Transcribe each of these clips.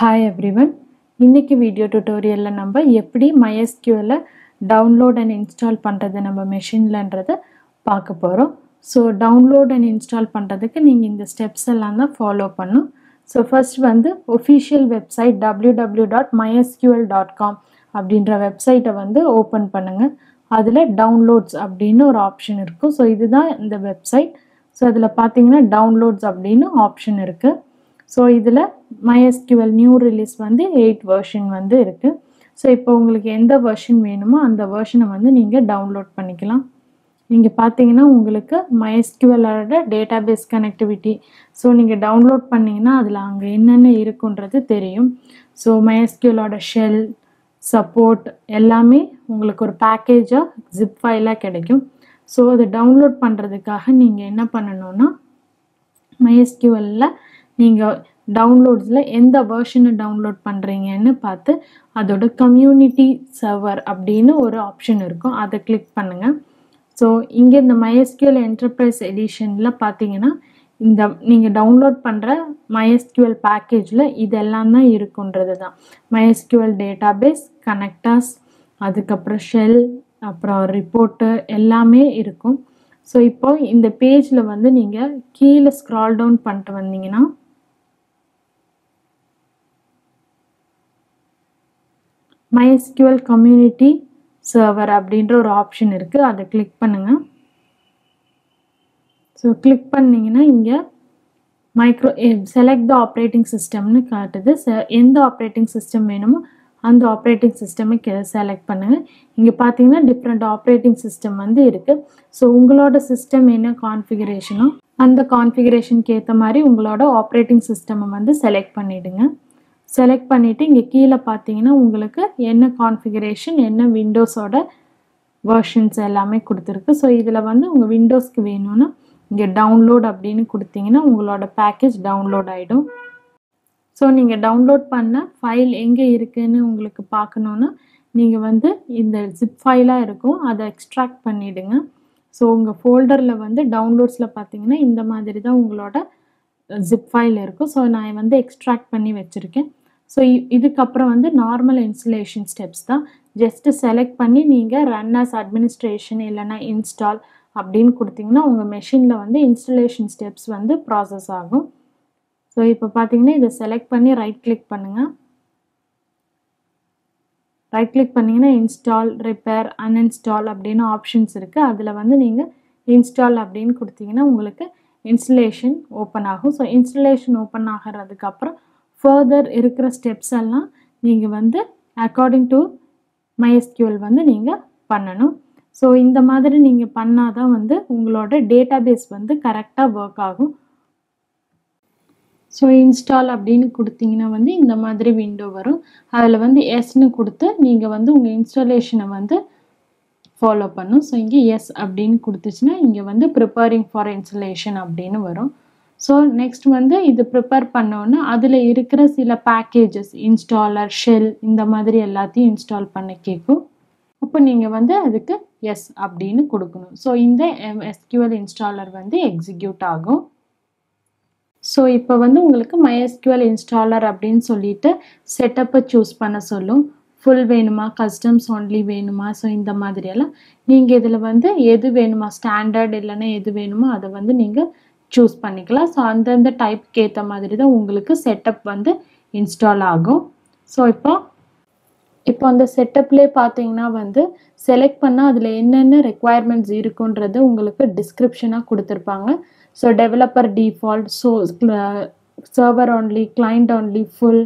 Hi everyone, in this video tutorial நம்ம எப்படி MySQL download and install பண்றது நம்ம மெஷின்லன்றது பார்க்க போறோம். So download and install பண்றதுக்கு நீங்க இந்த ஸ்டெப்ஸ் எல்லாம் தான் ஃபாலோ பண்ணனும். So first வந்து official website www.mysql.com அப்படிங்கற வெப்சைட்டை வந்து ஓபன் பண்ணுங்க. அதுல downloads அப்படின ஒரு ஆப்ஷன் இருக்கும். So இதுதான் இந்த வெப்சைட். So அதுல பாத்தீங்கன்னா downloads அப்படின ஆப்ஷன் இருக்கு. So இதுல MySQL new release வந்து 8 version வந்து இருக்கு. So இப்போ உங்களுக்கு எந்த version வேணுமோ அந்த version வந்து நீங்க டவுன்லோட் பண்ணிக்கலாம். நீங்க பாத்தீங்கன்னா உங்களுக்கு MySQL ஓட database connectivity. So நீங்க டவுன்லோட் பண்ணீங்கன்னா அதுல அங்க என்னென்ன இருக்குன்றது தெரியும். So MySQL ஓட shell support எல்லாமே உங்களுக்கு ஒரு பேக்கேஜா zip ஃபைலா கிடைக்கும். So அது டவுன்லோட் பண்றதுக்காக நீங்க என்ன பண்ணனும்னா MySQL ல நீங்கள் டவுன்லோட்ஸில் எந்த வெர்ஷனை டவுன்லோட் பண்ணுறீங்கன்னு பார்த்து அதோட கம்யூனிட்டி சர்வர் அப்படின்னு ஒரு ஆப்ஷன் இருக்கும், அதை கிளிக் பண்ணுங்கள். ஸோ இங்கே இந்த MySQL என்டர்பிரைஸ் எடிஷனில் பார்த்தீங்கன்னா இந்த நீங்கள் டவுன்லோட் பண்ணுற MySQL பேக்கேஜில் இதெல்லாம் தான் இருக்குன்றது தான். MySQL டேட்டாபேஸ் கனெக்டர்ஸ், அதுக்கப்புறம் ஷெல், அப்புறம் ரிப்போர்ட்டு எல்லாமே இருக்கும். ஸோ இப்போ இந்த பேஜில் வந்து நீங்கள் கீழே ஸ்க்ரால் டவுன் பண்ணிட்டு வந்தீங்கன்னா MySQL Community Server அப்படின்ற ஒரு ஆப்ஷன் இருக்குது, அதை கிளிக் பண்ணுங்கள். ஸோ கிளிக் பண்ணிங்கன்னா இங்கே செலக்ட் த ஆப்ரேட்டிங் சிஸ்டம்னு காட்டுது. எந்த ஆப்ரேட்டிங் சிஸ்டம் வேணுமோ அந்த ஆப்ரேட்டிங் சிஸ்டமை செலக்ட் பண்ணுங்கள். இங்கே பார்த்தீங்கன்னா டிஃப்ரெண்ட் ஆப்ரேட்டிங் சிஸ்டம் வந்து இருக்குது. ஸோ உங்களோட சிஸ்டம் என்ன கான்ஃபிகரேஷனோ அந்த கான்ஃபிகரேஷனுக்கு ஏற்ற மாதிரி உங்களோட ஆப்ரேட்டிங் சிஸ்டமை வந்து செலக்ட் பண்ணிவிடுங்க. செலக்ட் பண்ணிவிட்டு இங்கே கீழே பார்த்தீங்கன்னா உங்களுக்கு என்ன கான்ஃபிகரேஷன் என்ன விண்டோஸோட வெர்ஷன்ஸ் எல்லாமே கொடுத்துருக்கு. ஸோ இதில் வந்து உங்கள் விண்டோஸ்க்கு வேணும்னா இங்கே டவுன்லோட் அப்படின்னு கொடுத்தீங்கன்னா உங்களோட பேக்கேஜ் டவுன்லோட் ஆகிடும். ஸோ நீங்கள் டவுன்லோட் பண்ண ஃபைல் எங்கே இருக்குதுன்னு உங்களுக்கு பார்க்கணுன்னா நீங்கள் வந்து இந்த ஜிப் ஃபைலாக இருக்கும், அதை எக்ஸ்ட்ராக்ட் பண்ணிவிடுங்க. ஸோ உங்கள் ஃபோல்டரில் வந்து டவுன்லோட்ஸில் பார்த்தீங்கன்னா இந்த மாதிரி தான் உங்களோட ஜிப் ஃபைல் இருக்கும். ஸோ நான் வந்து எக்ஸ்ட்ராக்ட் பண்ணி வச்சுருக்கேன். ஸோ இதுக்கப்புறம் வந்து நார்மல் இன்ஸ்டலேஷன் ஸ்டெப்ஸ் தான். ஜஸ்ட்டு செலக்ட் பண்ணி நீங்கள் ரன் ஆஸ் அட்மினிஸ்ட்ரேஷன் இல்லைனா இன்ஸ்டால் அப்படின்னு கொடுத்தீங்கன்னா உங்கள் மெஷினில் வந்து இன்ஸ்டலேஷன் ஸ்டெப்ஸ் வந்து ப்ராசஸ் ஆகும். ஸோ இப்போ பார்த்தீங்கன்னா இதை செலக்ட் பண்ணி ரைட் கிளிக் பண்ணுங்கள். ரைட் கிளிக் பண்ணிங்கன்னா இன்ஸ்டால், ரிப்பேர், அன்இன்ஸ்டால் அப்படின்னு ஆப்ஷன்ஸ் இருக்குது. அதில் வந்து நீங்கள் இன்ஸ்டால் அப்படின்னு கொடுத்தீங்கன்னா உங்களுக்கு இன்ஸ்டலேஷன் ஓப்பன் ஆகும். ஸோ இன்ஸ்டலேஷன் ஓப்பன் ஆகிறதுக்கப்புறம் ஃபர்தர் இருக்கிற ஸ்டெப்ஸ் எல்லாம் நீங்கள் வந்து அக்கார்டிங் டு MySQL வந்து நீங்கள் பண்ணணும். ஸோ இந்த மாதிரி நீங்கள் பண்ணால் தான் வந்து உங்களோட டேட்டாபேஸ் வந்து கரெக்டாக ஒர்க் ஆகும். ஸோ இன்ஸ்டால் அப்படின்னு கொடுத்தீங்கன்னா வந்து இந்த மாதிரி விண்டோ வரும். அதில் வந்து எஸ்ன்னு கொடுத்து நீங்கள் வந்து உங்கள் இன்ஸ்டாலேஷனை வந்து ஃபாலோ பண்ணும். ஸோ இங்கே எஸ் அப்படின்னு கொடுத்துச்சுன்னா இங்கே வந்து ப்ரிப்பேரிங் ஃபார் இன்ஸ்டலேஷன் அப்படின்னு வரும். ஸோ நெக்ஸ்ட் வந்து இது ப்ரிப்பேர் பண்ணோன்னா அதில் இருக்கிற சில பேக்கேஜஸ் இன்ஸ்டாலர், ஷெல் இந்த மாதிரி எல்லாத்தையும் இன்ஸ்டால் பண்ண கேட்கும். இப்போ நீங்கள் வந்து அதுக்கு எஸ் அப்படின்னு கொடுக்கணும். ஸோ இந்த MySQL இன்ஸ்டாலர் வந்து எக்ஸிக்யூட் ஆகும். ஸோ இப்போ வந்து உங்களுக்கு MySQL இன்ஸ்டாலர் அப்படின்னு சொல்லிட்டு செட்டப்பை சூஸ் பண்ண சொல்லும். ஃபுல் வேணுமா, கஸ்டம்ஸ் ஒன்லி வேணுமா, ஸோ இந்த மாதிரியெல்லாம் நீங்கள் இதில் வந்து எது வேணுமா ஸ்டாண்டர்ட் இல்லைன்னா எது வேணுமோ அதை வந்து நீங்கள் சூஸ் பண்ணிக்கலாம். ஸோ அந்தந்த டைப்புக்கு ஏற்ற மாதிரி தான் உங்களுக்கு செட்டப் வந்து இன்ஸ்டால் ஆகும். ஸோ இப்போ அந்த செட்டப்லேயே பார்த்தீங்கன்னா வந்து செலக்ட் பண்ணால் அதில் என்னென்ன ரெக்குவயர்மெண்ட்ஸ் இருக்குன்றது உங்களுக்கு டிஸ்கிரிப்ஷனாக கொடுத்துருப்பாங்க. So developer default, so server only, client only, full,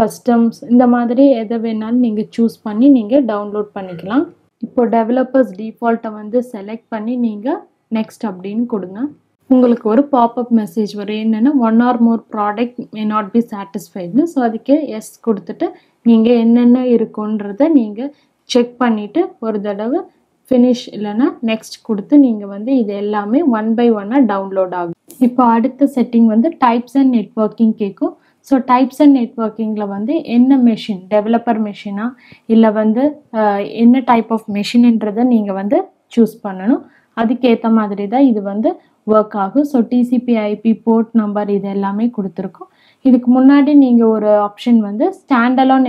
customs இந்த மாதிரி எதை வேணாலும் நீங்கள் சூஸ் பண்ணி நீங்கள் டவுன்லோட் பண்ணிக்கலாம். இப்போ டெவலப்பர்ஸ் டிஃபால்ட்டை வந்து செலக்ட் பண்ணி நீங்கள் நெக்ஸ்ட் அப்படின்னு கொடுங்க. உங்களுக்கு ஒரு பாப்அப் மெசேஜ் வரும், என்னென்னா 1 or more product may not be சாட்டிஸ்ஃபைட்னு. ஸோ அதுக்கே எஸ் கொடுத்துட்டு நீங்கள் என்னென்ன இருக்குன்றத நீங்கள் செக் பண்ணிவிட்டு ஒரு தடவை ஃபினிஷ் இல்லைன்னா நெக்ஸ்ட் கொடுத்து நீங்கள் வந்து இது எல்லாமே 1 by 1 டவுன்லோட் ஆகும். இப்போ அடுத்த செட்டிங் வந்து டைப்ஸ் அண்ட் நெட்வொர்க்கிங் கேட்கும். ஸோ டைப்ஸ் அண்ட் நெட்வொர்க்கிங்கில் வந்து என்ன மெஷின், டெவலப்பர் மெஷினா இல்லை வந்து என்ன டைப் ஆஃப் மெஷின்ன்றதை நீங்கள் வந்து சூஸ் பண்ணணும். அதுக்கேற்ற மாதிரி தான் இது வந்து ஒர்க் ஆகும். ஸோ TCP/IP போர்ட் நம்பர் இது எல்லாமே கொடுத்துருக்கும். இதுக்கு முன்னாடி நீங்கள் ஒரு ஆப்ஷன் வந்து ஸ்டாண்டலான்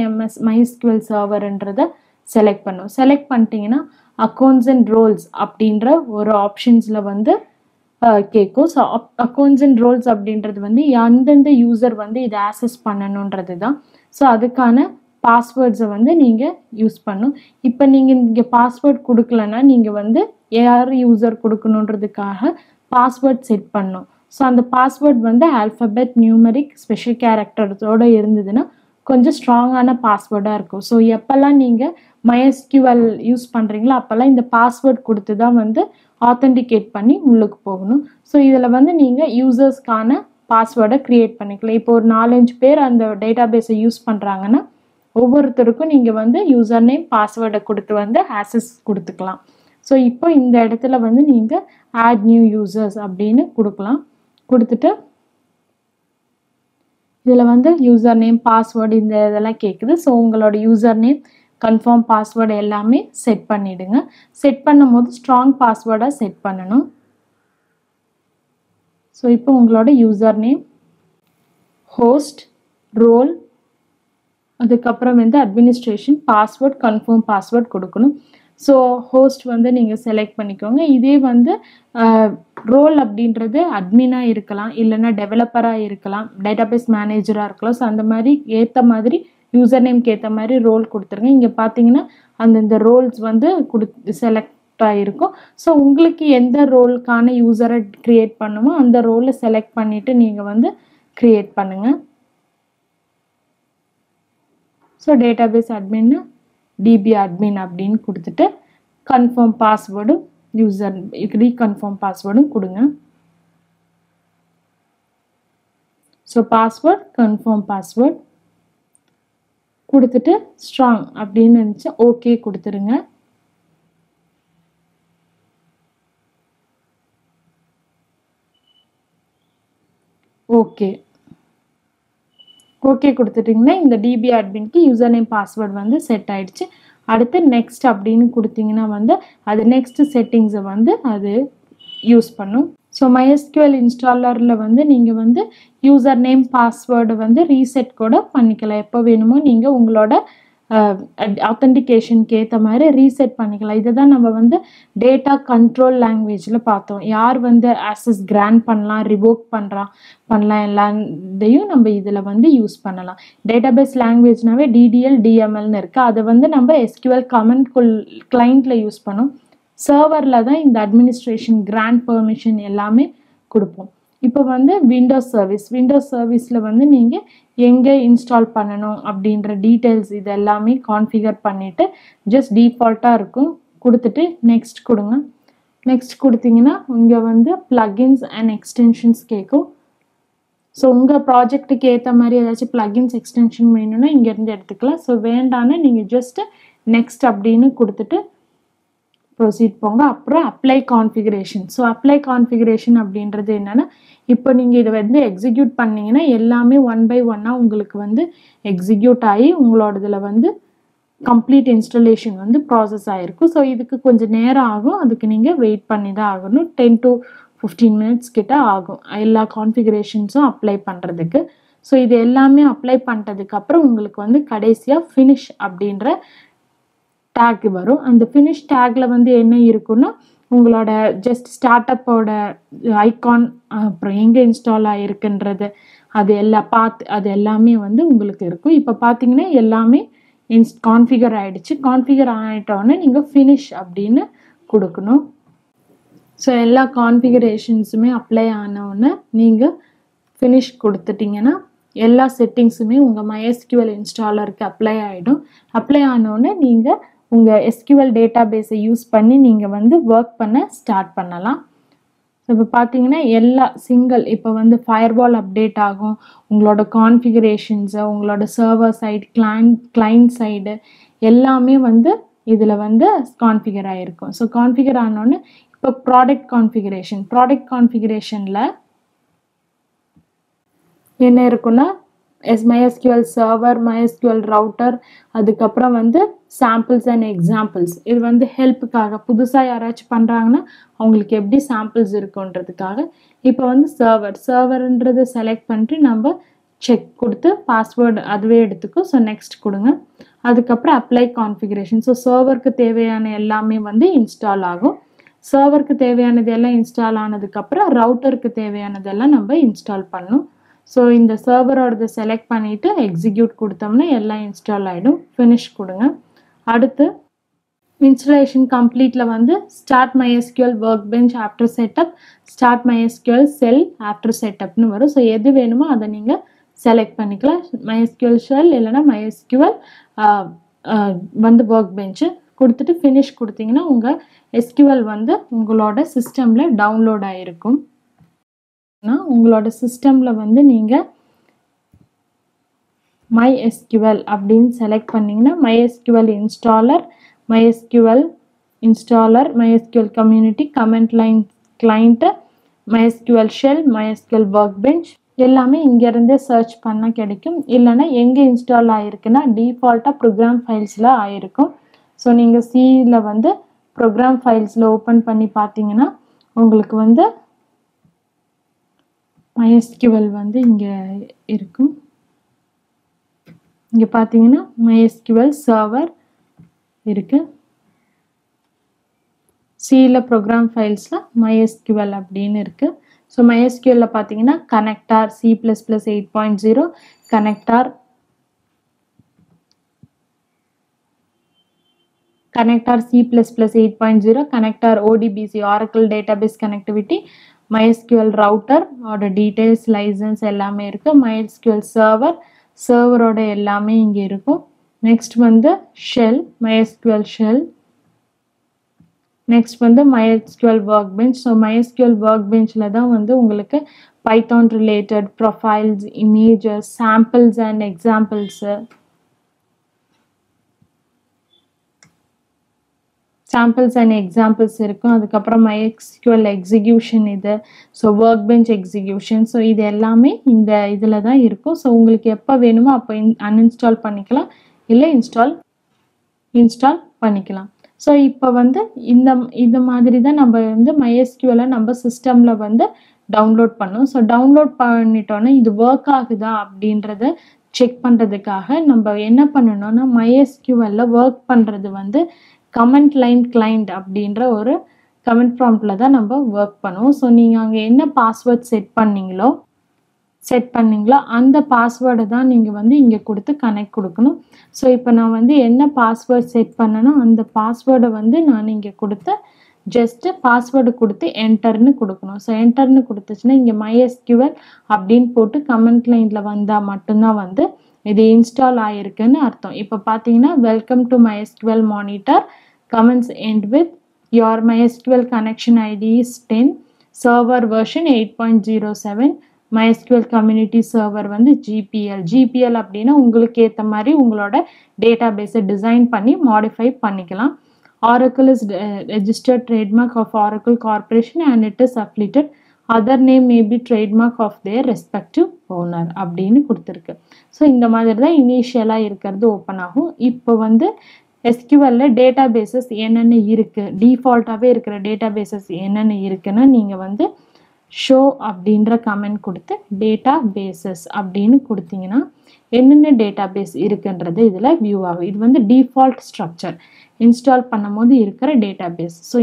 MySQL சர்வர்ன்றதை செலக்ட் பண்ணும். செலக்ட் பண்ணிட்டீங்கன்னா அக்கௌண்ட்ஸ் அண்ட் ரோல்ஸ் அப்படின்ற ஒரு ஆப்ஷன்ஸில் வந்து கேட்கும். ஸோ அக்கௌண்ட்ஸ் அண்ட் ரோல்ஸ் அப்படின்றது வந்து எந்தெந்த யூசர் வந்து இதை ஆக்சஸ் பண்ணணுன்றது தான். ஸோ அதுக்கான பாஸ்வேர்ட்ஸை வந்து நீங்கள் யூஸ் பண்ணும். இப்போ நீங்கள் இங்கே பாஸ்வேர்ட் கொடுக்கலன்னா நீங்கள் வந்து யார் யூசர் கொடுக்கணுன்றதுக்காக பாஸ்வேர்ட் செட் பண்ணும். ஸோ அந்த பாஸ்வேர்ட் வந்து ஆல்ஃபபெட் நியூமரிக் ஸ்பெஷல் கேரக்டர்ஸோடு இருந்ததுன்னா கொஞ்சம் ஸ்ட்ராங்கான பாஸ்வேர்டாக இருக்கும். ஸோ எப்போல்லாம் நீங்கள் MySQL யூஸ் பண்ணுறீங்களோ அப்போல்லாம் இந்த பாஸ்வேர்ட் கொடுத்து தான் வந்து ஆத்தென்டிகேட் பண்ணி உள்ளுக்கு போகணும். ஸோ இதில் வந்து நீங்கள் யூசர்ஸ்க்கான பாஸ்வேர்டை க்ரியேட் பண்ணிக்கலாம். இப்போ ஒரு 4-5 பேர் அந்த டேட்டா பேஸை யூஸ் பண்ணுறாங்கன்னா ஒவ்வொருத்தருக்கும் நீங்கள் வந்து யூசர் நேம் பாஸ்வேர்டை கொடுத்து வந்து ஆக்சஸ் கொடுத்துக்கலாம். ஸோ இப்போ இந்த இடத்துல வந்து நீங்கள் ஆட் நியூ யூசர்ஸ் அப்படின்னு கொடுக்கலாம். கொடுத்துட்டு இதில் வந்து யூசர் நேம் பாஸ்வேர்டு இந்த இதெல்லாம் கேட்குது. ஸோ உங்களோட யூசர் நேம் கன்ஃபார்ம் பாஸ்வேர்டு எல்லாமே செட் பண்ணிவிடுங்க. செட் பண்ணும் போது ஸ்ட்ராங் பாஸ்வேர்டாக செட் பண்ணணும். ஸோ இப்போ உங்களோட யூசர் நேம், ஹோஸ்ட், ரோல், அதுக்கப்புறம் வந்து அட்மினிஸ்ட்ரேஷன், பாஸ்வேர்ட், கன்ஃபார்ம் பாஸ்வேர்ட் கொடுக்கணும். ஸோ ஹோஸ்ட் வந்து நீங்கள் செலக்ட் பண்ணிக்கோங்க. இதே வந்து ரோல் அப்படின்றது அட்மினாக இருக்கலாம், இல்லைன்னா டெவலப்பராக இருக்கலாம், டேட்டாபேஸ் மேனேஜராக இருக்கலாம். ஸோ அந்த மாதிரி ஏற்ற மாதிரி யூசர் நேம்க்கு ஏற்ற மாதிரி ரோல் கொடுத்துருங்க. இங்கே பார்த்தீங்கன்னா அந்தந்த ரோல்ஸ் வந்து செலக்ட் ஆகிருக்கும். ஸோ உங்களுக்கு எந்த ரோலுக்கான யூசரை க்ரியேட் பண்ணுமோ அந்த ரோலை செலக்ட் பண்ணிவிட்டு நீங்கள் வந்து க்ரியேட் பண்ணுங்கள். ஸோ டேட்டாபேஸ் அட்மின்னு டிபி அட்மின் அப்படின்னு கொடுத்துட்டு கன்ஃபார்ம் பாஸ்வேர்டும் யூசர் ரீகன்ஃபார்ம் பாஸ்வேர்டும் கொடுங்க. ஸோ பாஸ்வேர்ட், கன்ஃபார்ம் பாஸ்வேர்ட் கொடுத்துட்டு ஸ்ட்ராங் அப்படின்னு நினச்சி ஓகே கொடுத்துருங்க. ஓகே ஓகே கொடுத்துட்டிங்கன்னா இந்த டிபி அட்மின்க்கு யூசர் நேம் பாஸ்வேர்டு வந்து செட் ஆகிடுச்சு. அடுத்து நெக்ஸ்ட் அப்படின்னு கொடுத்தீங்கன்னா வந்து அது நெக்ஸ்ட் செட்டிங்ஸை வந்து அது யூஸ் பண்ணும். ஸோ MySQL இன்ஸ்டாலரில் வந்து நீங்கள் வந்து யூசர் நேம் பாஸ்வேர்டு வந்து ரீசெட் கூட பண்ணிக்கலாம். எப்போ வேணுமோ நீங்கள் உங்களோட ஆத்தென்டிகேஷனுக்கு ஏற்ற மாதிரி ரீசெட் பண்ணிக்கலாம். இதை தான் நம்ம வந்து டேட்டா கண்ட்ரோல் லாங்குவேஜில் பார்த்தோம். யார் வந்து ஆக்சஸ் கிராண்ட் பண்ணலாம், ரிவோக் பண்ணலாம் எல்லாத்தையும் நம்ம இதில் வந்து யூஸ் பண்ணலாம். டேட்டாபேஸ் லாங்குவேஜ்னாவே டிடிஎல் டிஎம்எல்னு இருக்குது. அதை வந்து நம்ம எஸ்கியூஎல் கமெண்ட் கிளைண்ட்டில் யூஸ் பண்ணோம். சர்வரில் தான் இந்த அட்மினிஸ்ட்ரேஷன் கிராண்ட் பெர்மிஷன் எல்லாமே கொடுப்போம். இப்போ வந்து விண்டோஸ் சர்வீஸில் வந்து நீங்கள் எங்கே இன்ஸ்டால் பண்ணணும் அப்படின்ற டீட்டெயில்ஸ் இது எல்லாமே கான்ஃபிகர் பண்ணிவிட்டு ஜஸ்ட் டிஃபால்ட்டாக இருக்கும் கொடுத்துட்டு நெக்ஸ்ட் கொடுங்க. நெக்ஸ்ட் கொடுத்தீங்கன்னா இங்கே வந்து ப்ளகின்ஸ் அண்ட் எக்ஸ்டென்ஷன்ஸ் கேட்கும். ஸோ உங்கள் ப்ராஜெக்ட்டுக்கு ஏற்ற மாதிரி ஏதாச்சும் ப்ளகின்ஸ் எக்ஸ்டென்ஷன் வேணும்னா இங்கேருந்து எடுத்துக்கலாம். ஸோ வேண்டான்னு நீங்கள் ஜஸ்ட்டு நெக்ஸ்ட் அப்படின்னு கொடுத்துட்டு ப்ரொசீட் போங்க. அப்புறம் apply configuration. So apply configuration அப்படின்றது என்னென்னா இப்போ நீங்கள் இதை வந்து எக்ஸிக்யூட் பண்ணிங்கன்னா எல்லாமே 1 by 1 உங்களுக்கு வந்து எக்ஸிக்யூட் ஆகி உங்களோட இதில் வந்து கம்ப்ளீட் இன்ஸ்டலேஷன் வந்து ப்ராசஸ் ஆகிருக்கும். ஸோ இதுக்கு கொஞ்சம் நேரம் ஆகும். அதுக்கு நீங்கள் வெயிட் பண்ணி தான் ஆகணும். 10 to 15 மினிட்ஸ் கிட்ட ஆகும் எல்லா கான்ஃபிகரேஷன்ஸும் அப்ளை பண்ணுறதுக்கு. ஸோ இது எல்லாமே அப்ளை பண்ணுறதுக்கப்புறம் உங்களுக்கு வந்து கடைசியாக ஃபினிஷ் அப்படின்ற டேக் வரும். அந்த ஃபினிஷ் டேக்கில் வந்து என்ன இருக்குன்னா உங்களோட ஜஸ்ட் ஸ்டார்ட் அப்போட ஐக்கான், அப்புறம் எங்கே இன்ஸ்டால் ஆகிருக்குன்றது, அது எல்லாம் அது எல்லாமே வந்து உங்களுக்கு இருக்கும். இப்போ பார்த்தீங்கன்னா எல்லாமே கான்ஃபிகர் ஆகிடுச்சு. கான்ஃபிகர் ஆகிட்டோன்னே நீங்கள் ஃபினிஷ் அப்படின்னு கொடுக்கணும். ஸோ எல்லா கான்ஃபிகரேஷன்ஸுமே அப்ளை ஆனவுடனே நீங்கள் ஃபினிஷ் கொடுத்துட்டிங்கன்னா எல்லா செட்டிங்ஸுமே உங்கள் MySQL இன்ஸ்டாலருக்கு அப்ளை ஆகிடும். அப்ளை ஆனவுடனே நீங்கள் உங்கள் SQL டேட்டாபேஸை யூஸ் பண்ணி நீங்கள் வந்து ஒர்க் பண்ண ஸ்டார்ட் பண்ணலாம். ஸோ இப்போ பார்த்தீங்கன்னா எல்லா சிங்கிள் இப்போ வந்து ஃபயர்வால் அப்டேட் ஆகும், உங்களோட கான்ஃபிகரேஷன்ஸு, உங்களோட சர்வர் சைடு, கிளைண்ட் சைடு எல்லாமே வந்து இதில் வந்து கான்ஃபிகர் ஆகிருக்கும். ஸோ கான்ஃபிகர் ஆனோன்னு இப்போ ப்ராடக்ட் கான்ஃபிகரேஷனில் என்ன இருக்குன்னா MySQL சர்வர், MySQL ரவுட்டர், அதுக்கப்புறம் வந்து சாம்பிள்ஸ் அண்ட் எக்ஸாம்பிள்ஸ். இது வந்து ஹெல்ப்புக்காக புதுசாக யாராச்சும் பண்ணுறாங்கன்னா அவங்களுக்கு எப்படி சாம்பிள்ஸ் இருக்குன்றதுக்காக. இப்போ வந்து சர்வர்ன்றது செலக்ட் பண்ணிட்டு நம்ம check கொடுத்து password அதுவே எடுத்துக்கு. So next கொடுங்க. அதுக்கப்புறம் apply configuration. So serverக்கு தேவையான எல்லாமே வந்து install ஆகும். Serverக்கு தேவையானதெல்லாம் install ஆனதுக்கப்புறம் routerக்கு தேவையானதெல்லாம் நம்ம install பண்ணும். So இந்த serverோடது select பண்ணிட்டு execute கொடுத்தோம்னா எல்லாம் install ஆயிடும். Finish கொடுங்க. அடுத்து installation completeல வந்து start MySQL workbench after setup, start MySQL shell after setupனு வரும். So எது வேணுமோ அதை நீங்கள் select பண்ணிக்கலாம். MySQL shell இல்லைனா MySQL வந்து workbench கொடுத்துட்டு finish கொடுத்தீங்கன்னா உங்கள் SQL வந்து உங்களோட சிஸ்டமில் டவுன்லோட் ஆகிருக்கும். உங்களோட சிஸ்டமில் வந்து நீங்கள் MySQL அப்படின்னு select பண்ணிங்கன்னா MySQL installer, MySQL community, comment line client, MySQL shell, MySQL workbench எல்லாமே இங்கேருந்தே சர்ச் பண்ண கிடைக்கும். இல்லைனா எங்கே இன்ஸ்டால் ஆகிருக்குன்னா டிஃபால்ட்டாக ப்ரோக்ராம் ஃபைல்ஸில் ஆகிருக்கும். ஸோ நீங்கள் சியில் வந்து ப்ரோக்ராம் ஃபைல்ஸில் ஓப்பன் பண்ணி பார்த்தீங்கன்னா உங்களுக்கு வந்து MySQL வந்து இங்கே இருக்கும். இங்கே பார்த்தீங்கன்னா MySQL சர்வர் இருக்கு. சியில் ப்ரோக்ராம் ஃபைல்ஸில் MySQL அப்படின்னு இருக்கு. ஸோ MySQL பார்த்தீங்கன்னா Connector C++8.0, Connector C++8.0, Connector ODBC Oracle Database Connectivity, MySQL Router ஓட டீடைல்ஸ், லைசன்ஸ் எல்லாமே இருக்கு. MySQL சர்வரோட எல்லாமே இங்கே இருக்கும். நெக்ஸ்ட் வந்து ஷெல், MySQL ஷெல். நெக்ஸ்ட் வந்து MySQL workbench. ஸோ MySQL workbenchல தான் வந்து உங்களுக்கு Python related profiles, images, samples and examples, இருக்கும். அதுக்கப்புறம் MySQL எக்ஸிக்யூஷன் இது. So workbench execution. ஸோ இது எல்லாமே இந்த இதில் தான் இருக்கும். ஸோ உங்களுக்கு எப்போ வேணுமோ அப்போ அன்இன்ஸ்டால் பண்ணிக்கலாம், இல்லை இன்ஸ்டால் பண்ணிக்கலாம். ஸோ இப்போ வந்து இந்த மாதிரி தான் நம்ம வந்து MySQL நம்ம சிஸ்டமில் வந்து டவுன்லோட் பண்ணோம். ஸோ டவுன்லோட் பண்ணிட்டோன்னா இது ஒர்க் ஆகுதா அப்படின்றத செக் பண்ணுறதுக்காக நம்ம என்ன பண்ணணும்னா MySQL ஒர்க் பண்ணுறது வந்து கமெண்ட் லைன் கிளைண்ட் அப்படின்ற ஒரு கமெண்ட் ப்ராம்ப்டில் தான் நம்ம ஒர்க் பண்ணுவோம். ஸோ நீங்கள் அங்கே என்ன பாஸ்வேர்ட் செட் பண்ணீங்களோ அந்த பாஸ்வேர்டை தான் நீங்கள் வந்து இங்கே கொடுத்து கனெக்ட் கொடுக்கணும். ஸோ இப்போ நான் வந்து என்ன பாஸ்வேர்ட் செட் பண்ணேன்னா அந்த பாஸ்வேர்டை வந்து நான் இங்கே கொடுத்து ஜஸ்ட்டு பாஸ்வேர்டு கொடுத்து என்டர்னு கொடுக்கணும். ஸோ என்டர்னு கொடுத்துச்சுன்னா இங்கே MySQL அப்படின்னு போட்டு கமெண்ட் லைனில் வந்தால் மட்டும்தான் வந்து இது இன்ஸ்டால் ஆகிருக்குன்னு அர்த்தம். இப்போ பார்த்தீங்கன்னா welcome to MySQL monitor, commands end with your MySQL connection ID is 10, server version 8.07, MySQL community server வந்து GPL அப்படின்னா உங்களுக்கு ஏற்ற மாதிரி உங்களோட டேட்டாபேஸை டிசைன் பண்ணி மாடிஃபை பண்ணிக்கலாம். Oracle is registered trademark of Oracle Corporation and it is affiliated. Other name may be trademark of their respective owner அப்படின்னு கொடுத்துருக்கு. ஸோ இந்த மாதிரி தான் இனிஷியலாக இருக்கிறது ஓப்பன் ஆகும். இப்போ வந்து SQLல டேட்டாபேஸஸ் என்னென்ன இருக்குது, டிஃபால்ட்டாகவே இருக்கிற டேட்டாபேஸஸ் என்னென்ன இருக்குன்னா நீங்கள் வந்து ஷோ அப்படின்ற கமெண்ட் கொடுத்து டேட்டா பேஸஸ் அப்படின்னு கொடுத்தீங்கன்னா என்னென்ன டேட்டா பேஸ் இருக்குன்றது இதில் வியூ ஆகும். இது வந்து டிஃபால்ட் ஸ்ட்ரக்சர் இன்ஸ்டால் பண்ணும் போது இருக்கிற டேட்டா பேஸ். ஸோ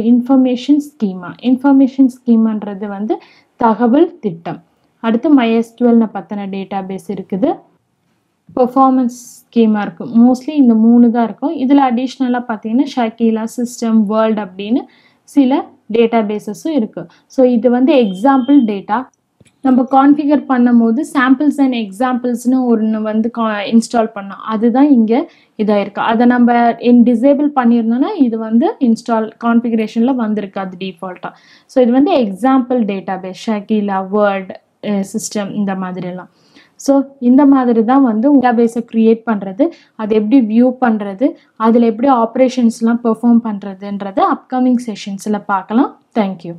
இன்ஃபர்மேஷன் ஸ்கீமான்றது வந்து தகவல் திட்டம். அடுத்து MySQL பற்றின டேட்டா பேஸ் இருக்குது. பெர்ஃபார்மன்ஸ் ஸ்கீமா இருக்கும். மோஸ்ட்லி இந்த 3 தான் இருக்கும். இதில் அடிஷ்னலாக பார்த்தீங்கன்னா Shakila, சிஸ்டம், வேர்ல்டு அப்படின்னு சில டேட்டா பேஸஸும் இருக்குது. ஸோ இது வந்து எக்ஸாம்பிள் டேட்டா. நம்ம கான்ஃபிகர் பண்ணும் போது சாம்பிள்ஸ் அண்ட் எக்ஸாம்பிள்ஸ்னு ஒன்று வந்து இன்ஸ்டால் பண்ணோம், அதுதான் இங்கே இதாக இருக்குது. அதை நம்ம டிசேபிள் பண்ணியிருந்தோன்னா இது வந்து இன்ஸ்டால் கான்ஃபிகரேஷனில் வந்திருக்கு அது டிஃபால்ட்டாக. ஸோ இது வந்து example database, Shakila, world, system இந்த மாதிரிலாம். ஸோ இந்த மாதிரி தான் வந்து டேட்டாபேஸை க்ரியேட் பண்ணுறது, அது எப்படி வியூ பண்ணுறது, அதில் எப்படி ஆப்ரேஷன்ஸ்லாம் பெர்ஃபார்ம் பண்ணுறதுன்றதை அப்கமிங் செஷன்ஸில் பார்க்கலாம். தேங்க்யூ.